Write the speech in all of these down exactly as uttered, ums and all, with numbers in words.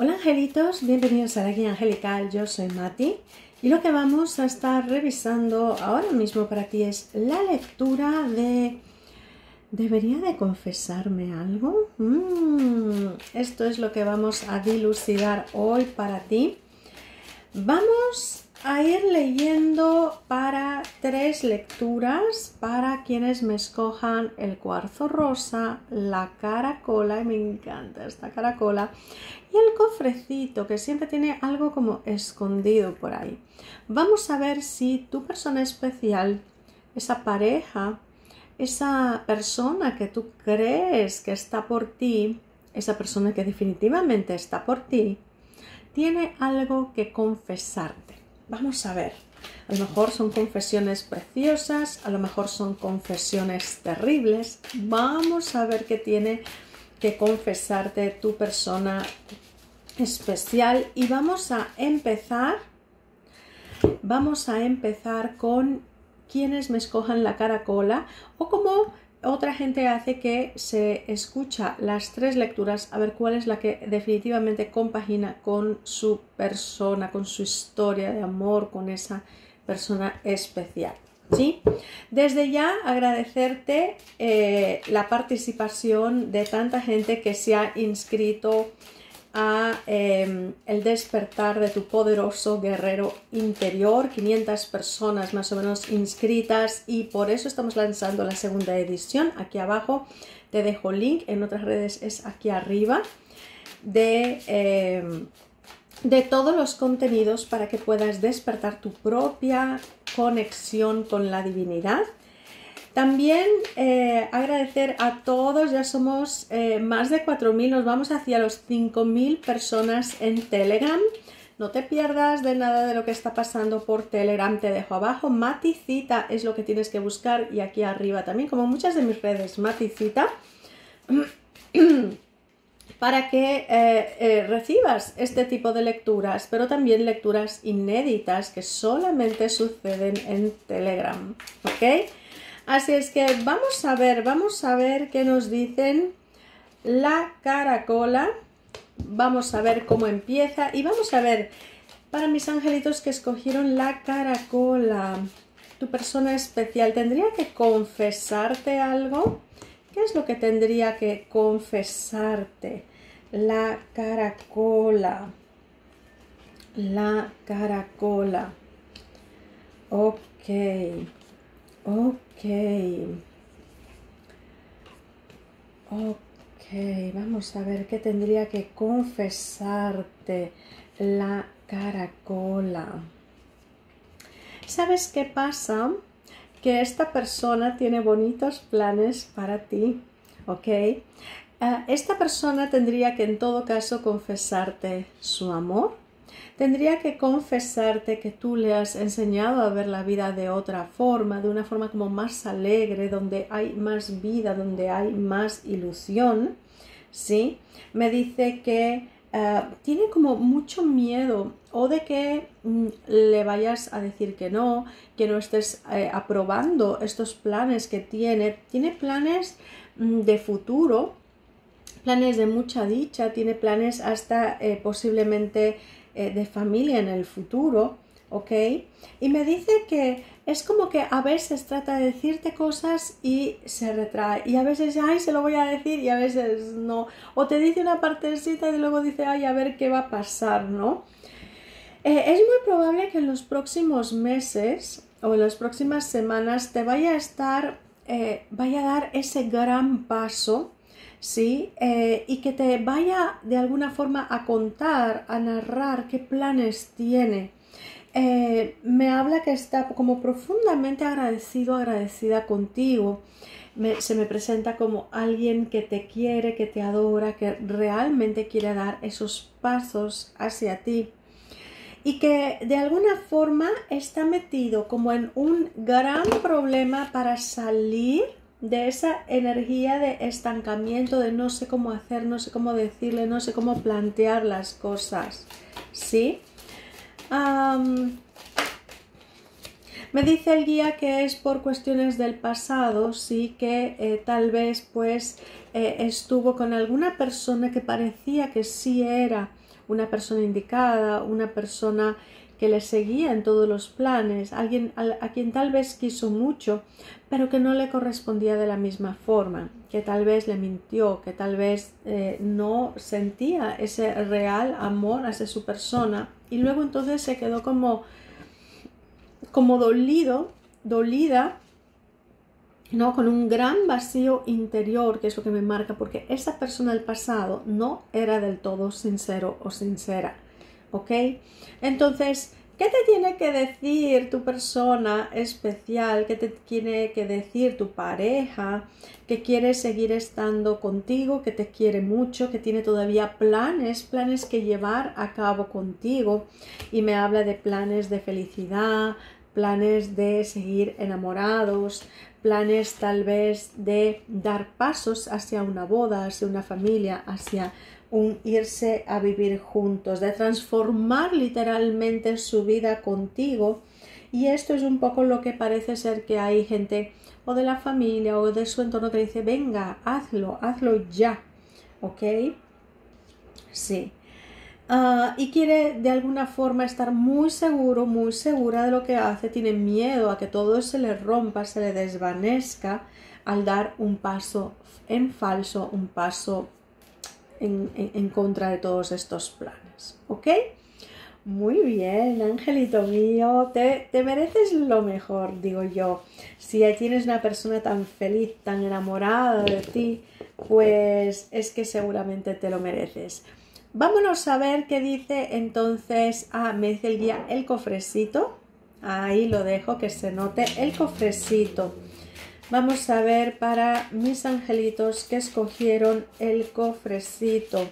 Hola angelitos, bienvenidos a la Guía Angelical, yo soy Mati y lo que vamos a estar revisando ahora mismo para ti es la lectura de ¿debería de confesarme algo? Mm, esto es lo que vamos a dilucidar hoy para ti. Vamos a ir leyendo para tres lecturas para quienes me escojan el cuarzo rosa, la caracola, y me encanta esta caracola, y el cofrecito, que siempre tiene algo como escondido por ahí. Vamos a ver si tu persona especial, esa pareja, esa persona que tú crees que está por ti, esa persona que definitivamente está por ti, tiene algo que confesarte. Vamos a ver, a lo mejor son confesiones preciosas, a lo mejor son confesiones terribles. Vamos a ver qué tiene que confesarte tu persona especial y vamos a empezar, vamos a empezar con quienes me escojan la caracola o como otra gente hace que se escucha las tres lecturas a ver cuál es la que definitivamente compagina con su persona, con su historia de amor, con esa persona especial, ¿sí? Desde ya agradecerte eh, la participación de tanta gente que se ha inscrito a eh, el despertar de tu poderoso guerrero interior, quinientas personas más o menos inscritas y por eso estamos lanzando la segunda edición. Aquí abajo te dejo link, en otras redes es aquí arriba, de, eh, de todos los contenidos para que puedas despertar tu propia conexión con la divinidad. También eh, agradecer a todos, ya somos eh, más de cuatro mil, nos vamos hacia los cinco mil personas en Telegram. No te pierdas de nada de lo que está pasando por Telegram, te dejo abajo. Mathicita es lo que tienes que buscar y aquí arriba también, como muchas de mis redes, Mathicita, para que eh, eh, recibas este tipo de lecturas, pero también lecturas inéditas que solamente suceden en Telegram, ¿ok? Así es que vamos a ver, vamos a ver qué nos dicen la caracola, vamos a ver cómo empieza y vamos a ver para mis angelitos que escogieron la caracola, tu persona especial, ¿tendría que confesarte algo? ¿Qué es lo que tendría que confesarte? La caracola, la caracola, ok. Ok, ok, vamos a ver qué tendría que confesarte la caracola. ¿Sabes qué pasa? Que esta persona tiene bonitos planes para ti, ¿ok? Uh, esta persona tendría que en todo caso confesarte su amor. Tendría que confesarte que tú le has enseñado a ver la vida de otra forma, de una forma como más alegre, donde hay más vida, donde hay más ilusión, ¿sí? Me dice que uh, tiene como mucho miedo o de que mm, le vayas a decir que no, que no estés eh, aprobando estos planes que tiene. Tiene planes mm, de futuro, planes de mucha dicha, tiene planes hasta eh, posiblemente de familia en el futuro, ¿ok? Y me dice que es como que a veces trata de decirte cosas y se retrae, y a veces, ay, se lo voy a decir, y a veces no, o te dice una partecita y luego dice, ay, a ver qué va a pasar, ¿no? Eh, es muy probable que en los próximos meses o en las próximas semanas te vaya a estar, eh, vaya a dar ese gran paso, ¿sí? Eh, y que te vaya de alguna forma a contar, a narrar qué planes tiene. Eh, me habla que está como profundamente agradecido, agradecida contigo. Me, se me presenta como alguien que te quiere, que te adora, que realmente quiere dar esos pasos hacia ti. Y que de alguna forma está metido como en un gran problema para salir de esa energía de estancamiento, de no sé cómo hacer, no sé cómo decirle, no sé cómo plantear las cosas, ¿sí? Um, me dice el guía que es por cuestiones del pasado, sí, que eh, tal vez pues eh, estuvo con alguna persona que parecía que sí era una persona indicada, una persona que le seguía en todos los planes, alguien a quien tal vez quiso mucho, pero que no le correspondía de la misma forma, que tal vez le mintió, que tal vez eh, no sentía ese real amor hacia su persona, y luego entonces se quedó como, como dolido, dolida, ¿no? Con un gran vacío interior, que es lo que me marca, porque esa persona del pasado no era del todo sincero o sincera, ¿ok? Entonces, ¿qué te tiene que decir tu persona especial? ¿Qué te tiene que decir tu pareja? Que quiere seguir estando contigo, que te quiere mucho, que tiene todavía planes, planes que llevar a cabo contigo, y me habla de planes de felicidad, planes de seguir enamorados, planes tal vez de dar pasos hacia una boda, hacia una familia, hacia un irse a vivir juntos, de transformar literalmente su vida contigo. Y esto es un poco lo que parece ser que hay gente o de la familia o de su entorno que dice, venga, hazlo, hazlo ya, ¿ok? Sí. Uh, y quiere de alguna forma estar muy seguro, muy segura de lo que hace, tiene miedo a que todo se le rompa, se le desvanezca al dar un paso en falso, un paso en, en, en contra de todos estos planes, ¿ok? Muy bien, angelito mío, te, te mereces lo mejor, digo yo. Si tienes una persona tan feliz, tan enamorada de ti, pues es que seguramente te lo mereces. Vámonos a ver qué dice entonces, ah, me dice el guía, el cofrecito, ahí lo dejo que se note, el cofrecito. Vamos a ver para mis angelitos que escogieron el cofrecito.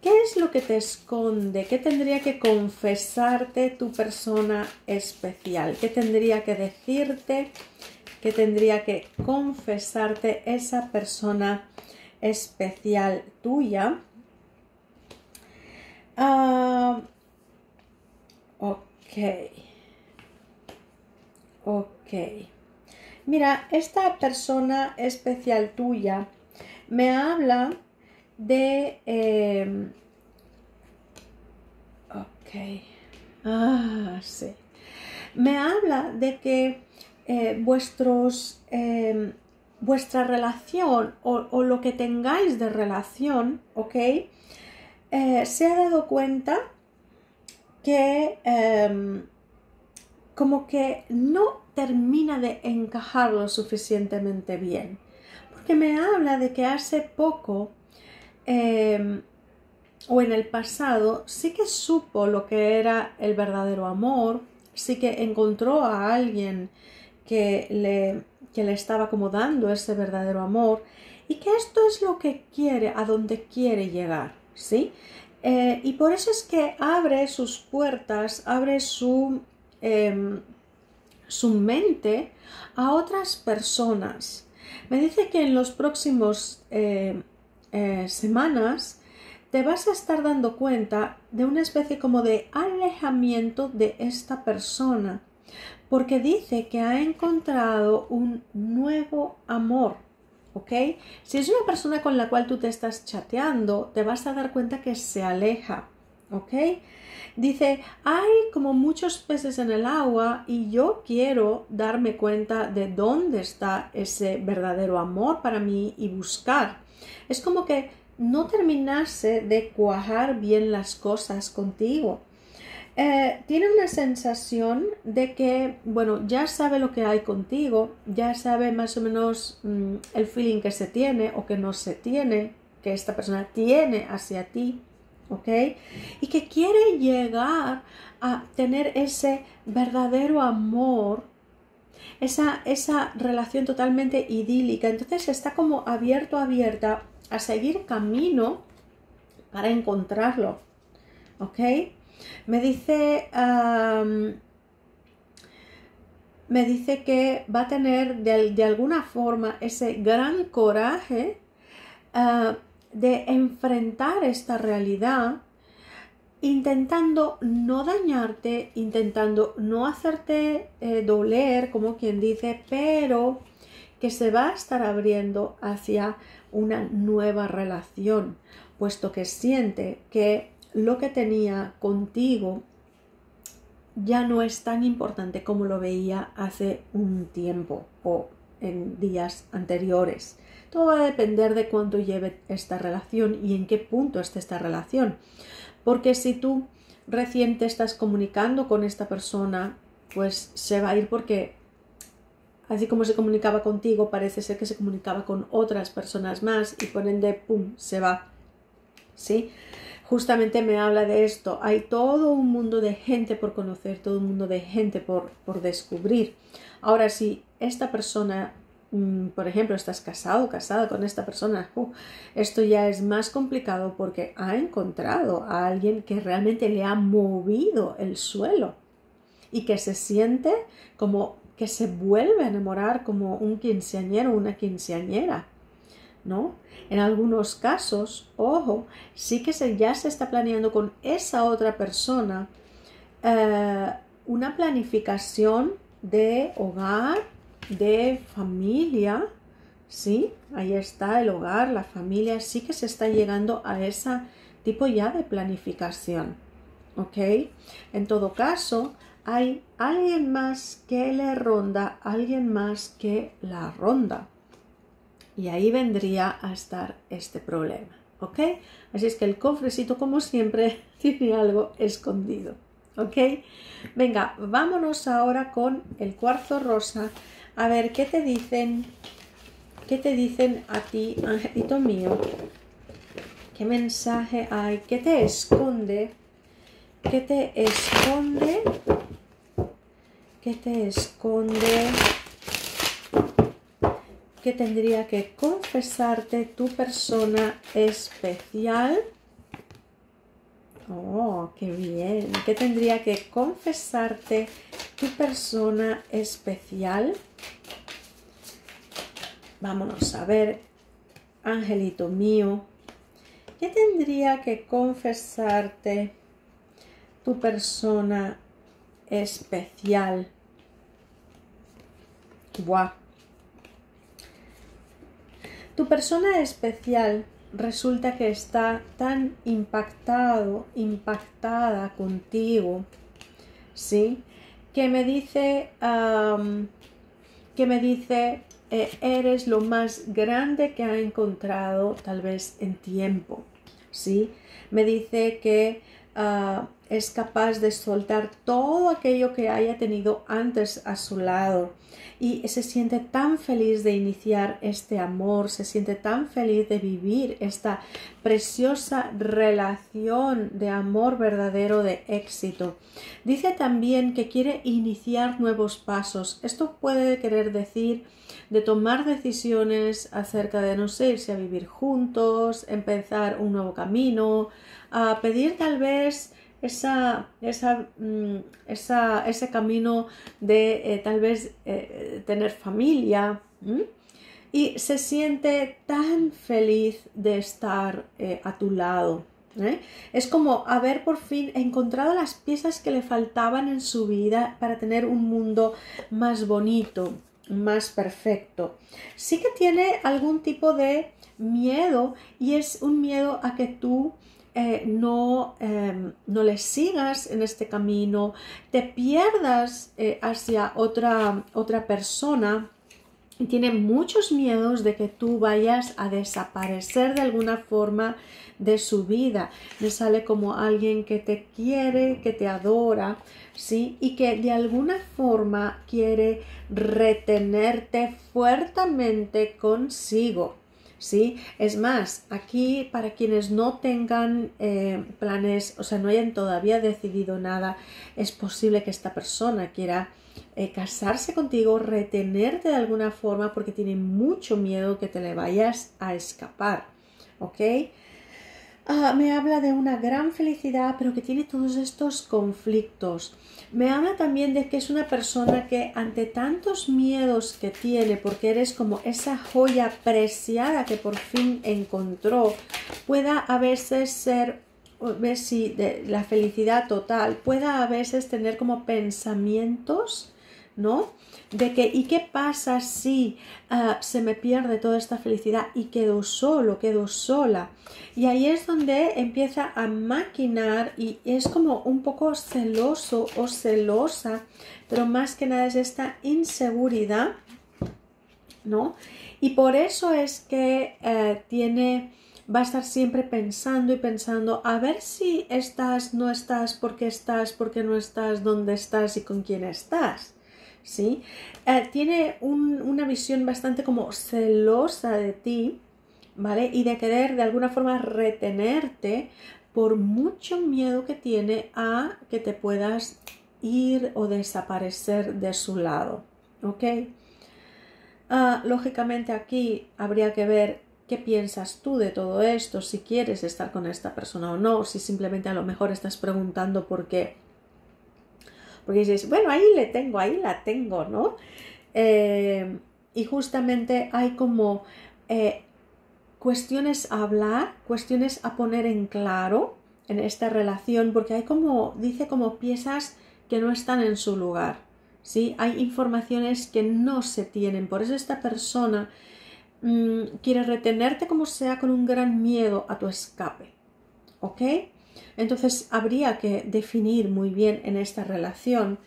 ¿Qué es lo que te esconde? ¿Qué tendría que confesarte tu persona especial? ¿Qué tendría que decirte? ¿Qué tendría que confesarte esa persona especial tuya? Uh, ok, ok, mira, esta persona especial tuya me habla de, eh, ok, ah, sí, me habla de que eh, vuestros, eh, vuestra relación o, o lo que tengáis de relación, ok, Eh, se ha dado cuenta que eh, como que no termina de encajar lo suficientemente bien, porque me habla de que hace poco eh, o en el pasado sí que supo lo que era el verdadero amor, sí que encontró a alguien que le, que le estaba como dando ese verdadero amor, y que esto es lo que quiere, a donde quiere llegar. ¿Sí? Eh, y por eso es que abre sus puertas, abre su, eh, su mente a otras personas. Me dice que en los próximos eh, eh, semanas te vas a estar dando cuenta de una especie como de alejamiento de esta persona, porque dice que ha encontrado un nuevo amor. ¿Ok? Si es una persona con la cual tú te estás chateando, te vas a dar cuenta que se aleja, ¿ok? Dice, hay como muchos peces en el agua y yo quiero darme cuenta de dónde está ese verdadero amor para mí y buscar. Es como que no terminase de cuajar bien las cosas contigo. Eh, tiene una sensación de que, bueno, ya sabe lo que hay contigo, ya sabe más o menos mmm, el feeling que se tiene o que no se tiene, que esta persona tiene hacia ti, ¿ok? Y que quiere llegar a tener ese verdadero amor, esa, esa relación totalmente idílica. Entonces está como abierto, abierta a seguir camino para encontrarlo, ¿ok? Me dice, um, me dice que va a tener de, de alguna forma ese gran coraje uh, de enfrentar esta realidad, intentando no dañarte, intentando no hacerte eh, doler, como quien dice, pero que se va a estar abriendo hacia una nueva relación, puesto que siente que lo que tenía contigo ya no es tan importante como lo veía hace un tiempo o en días anteriores. Todo va a depender de cuánto lleve esta relación y en qué punto esté esta relación. Porque si tú recién te estás comunicando con esta persona, pues se va a ir porque así como se comunicaba contigo, parece ser que se comunicaba con otras personas más y por ende, pum, se va. ¿Sí? Justamente me habla de esto. Hay todo un mundo de gente por conocer, todo un mundo de gente por, por descubrir. Ahora, si esta persona, por ejemplo, estás casado, casada con esta persona, uh, esto ya es más complicado porque ha encontrado a alguien que realmente le ha movido el suelo y que se siente como que se vuelve a enamorar, como un quinceañero o una quinceañera, ¿no? En algunos casos, ojo, sí que se, ya se está planeando con esa otra persona eh, una planificación de hogar, de familia, ¿sí? Ahí está el hogar, la familia, sí que se está llegando a ese tipo ya de planificación, ¿ok? En todo caso, hay alguien más que le ronda, alguien más que la ronda. Y ahí vendría a estar este problema, ¿ok? Así es que el cofrecito, como siempre, tiene algo escondido, ¿ok? Venga, vámonos ahora con el cuarzo rosa. A ver, ¿qué te dicen? ¿Qué te dicen a ti, angelito mío? ¿Qué mensaje hay? ¿Qué te esconde? ¿Qué te esconde? ¿Qué te esconde? ¿Qué tendría que confesarte tu persona especial? Oh, qué bien. ¿Qué tendría que confesarte tu persona especial? Vámonos a ver, angelito mío. ¿Qué tendría que confesarte tu persona especial? Guau. Tu persona especial resulta que está tan impactado, impactada contigo, ¿sí? Que me dice, um, que me dice, eh, eres lo más grande que ha encontrado tal vez en tiempo, ¿sí? Me dice que uh, es capaz de soltar todo aquello que haya tenido antes a su lado y se siente tan feliz de iniciar este amor, se siente tan feliz de vivir esta preciosa relación de amor verdadero, de éxito. Dice también que quiere iniciar nuevos pasos. Esto puede querer decir de tomar decisiones acerca de, no sé, irse a vivir juntos, empezar un nuevo camino, a pedir tal vez Esa, esa, esa, ese camino de eh, tal vez eh, tener familia, ¿m? Y se siente tan feliz de estar eh, a tu lado, ¿eh? Es como haber por fin encontrado las piezas que le faltaban en su vida para tener un mundo más bonito, más perfecto. Sí que tiene algún tipo de miedo y es un miedo a que tú Eh, no, eh, no le sigas en este camino, te pierdas eh, hacia otra, otra persona y tiene muchos miedos de que tú vayas a desaparecer de alguna forma de su vida. Le sale como alguien que te quiere, que te adora, ¿sí? Y que de alguna forma quiere retenerte fuertemente consigo. ¿Sí? Es más, aquí para quienes no tengan eh, planes, o sea, no hayan todavía decidido nada, es posible que esta persona quiera eh, casarse contigo, retenerte de alguna forma porque tiene mucho miedo que te le vayas a escapar, ¿ok? Ah, me habla de una gran felicidad, pero que tiene todos estos conflictos. Me habla también de que es una persona que ante tantos miedos que tiene, porque eres como esa joya preciada que por fin encontró, pueda a veces ser, ver si de la felicidad total, pueda a veces tener como pensamientos ¿no? De que, ¿y qué pasa si uh, se me pierde toda esta felicidad y quedo solo, quedo sola? Y ahí es donde empieza a maquinar y es como un poco celoso o celosa, pero más que nada es esta inseguridad, ¿no? Y por eso es que eh, tiene... va a estar siempre pensando y pensando a ver si estás, no estás, por qué estás, por qué no estás, dónde estás y con quién estás, ¿sí? Eh, tiene un, una visión bastante como celosa de ti, ¿vale? Y de querer de alguna forma retenerte por mucho miedo que tiene a que te puedas ir o desaparecer de su lado, ¿ok? Uh, lógicamente aquí habría que ver ¿qué piensas tú de todo esto? Si quieres estar con esta persona o no, o si simplemente a lo mejor estás preguntando por qué. Porque dices, bueno, ahí le tengo, ahí la tengo, ¿no? Eh, y justamente hay como eh, cuestiones a hablar, cuestiones a poner en claro en esta relación, porque hay como, dice como piezas que no están en su lugar, ¿sí? Hay informaciones que no se tienen, por eso esta persona... quiere retenerte como sea con un gran miedo a tu escape, ¿ok? Entonces habría que definir muy bien en esta relación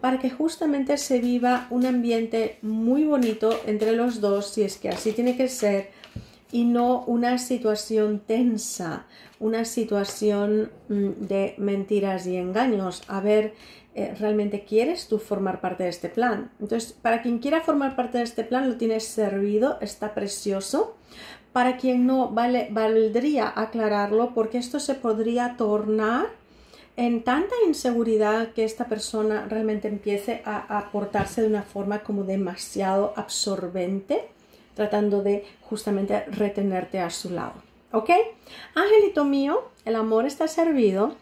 para que justamente se viva un ambiente muy bonito entre los dos, si es que así tiene que ser, y no una situación tensa, una situación de mentiras y engaños. A ver, ¿realmente quieres tú formar parte de este plan? Entonces, para quien quiera formar parte de este plan, lo tienes servido, está precioso. Para quien no, vale, valdría aclararlo, porque esto se podría tornar en tanta inseguridad que esta persona realmente empiece a, a portarse de una forma como demasiado absorbente, tratando de justamente retenerte a su lado, ¿ok? Angelito mío, el amor está servido.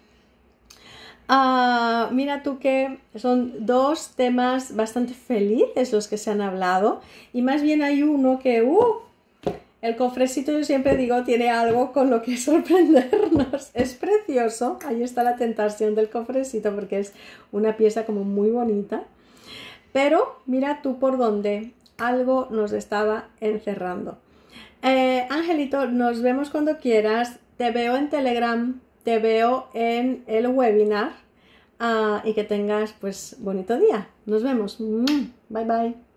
Uh, mira tú que son dos temas bastante felices los que se han hablado, y más bien hay uno que, uh, el cofrecito, yo siempre digo, tiene algo con lo que sorprendernos. Es precioso, ahí está la tentación del cofrecito, porque es una pieza como muy bonita, pero mira tú por dónde algo nos estaba encerrando. Eh, Angelito, nos vemos cuando quieras, te veo en Telegram. Te veo en el webinar uh, y que tengas pues bonito día. Nos vemos. Bye bye.